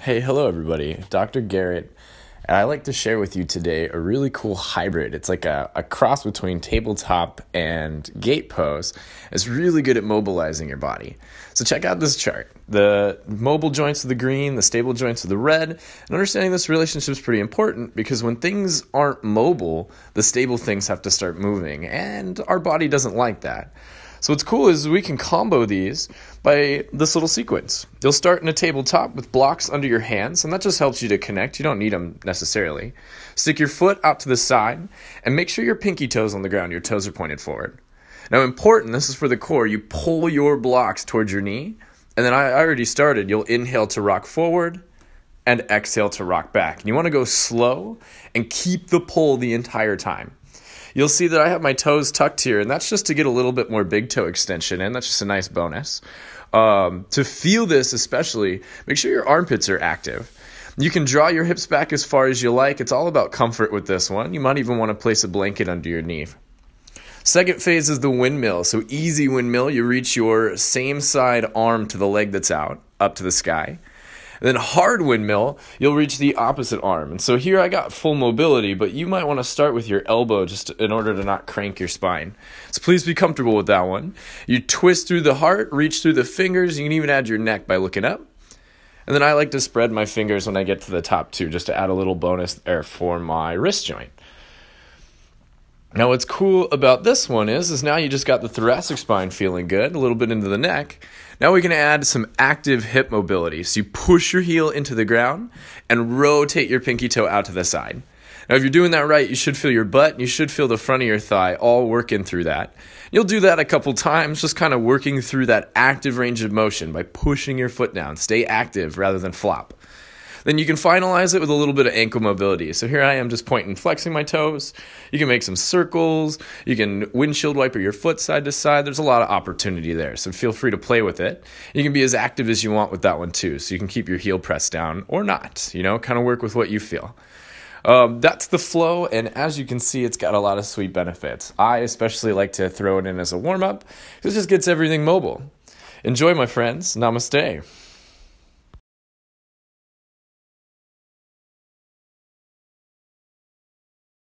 Hey, hello everybody, Dr. Garrett, and I'd like to share with you today a really cool hybrid. It's like a cross between tabletop and gate pose. It's really good at mobilizing your body. So check out this chart. The mobile joints of the green, the stable joints of the red, and understanding this relationship is pretty important because when things aren't mobile, the stable things have to start moving, and our body doesn't like that. So what's cool is we can combo these by this little sequence. You'll start in a tabletop with blocks under your hands, and that just helps you to connect. You don't need them necessarily. Stick your foot out to the side, and make sure your pinky toe's on the ground. Your toes are pointed forward. Now important, this is for the core, you pull your blocks towards your knee, and then I already started. You'll inhale to rock forward, and exhale to rock back. And you want to go slow and keep the pull the entire time. You'll see that I have my toes tucked here, and that's just to get a little bit more big toe extension in. That's just a nice bonus. To feel this especially, make sure your armpits are active. You can draw your hips back as far as you like. It's all about comfort with this one. You might even want to place a blanket under your knee. Second phase is the windmill. So easy windmill, you reach your same side arm to the leg that's out, up to the sky. Then hard windmill, you'll reach the opposite arm. And so here I got full mobility, but you might want to start with your elbow just in order to not crank your spine. So please be comfortable with that one. You twist through the heart, reach through the fingers. You can even add your neck by looking up. And then I like to spread my fingers when I get to the top too, just to add a little bonus there for my wrist joint. Now what's cool about this one is now you just got the thoracic spine feeling good, a little bit into the neck. Now we can add some active hip mobility. So you push your heel into the ground and rotate your pinky toe out to the side. Now if you're doing that right, you should feel your butt and you should feel the front of your thigh all working through that. You'll do that a couple times, just kind of working through that active range of motion by pushing your foot down. Stay active rather than flop. Then you can finalize it with a little bit of ankle mobility. So here I am just pointing, flexing my toes. You can make some circles. You can windshield wiper your foot side to side. There's a lot of opportunity there, so feel free to play with it. You can be as active as you want with that one too, so you can keep your heel pressed down or not, you know, kind of work with what you feel. That's the flow, and as you can see, it's got a lot of sweet benefits. I especially like to throw it in as a warm-up because it just gets everything mobile. Enjoy, my friends. Namaste.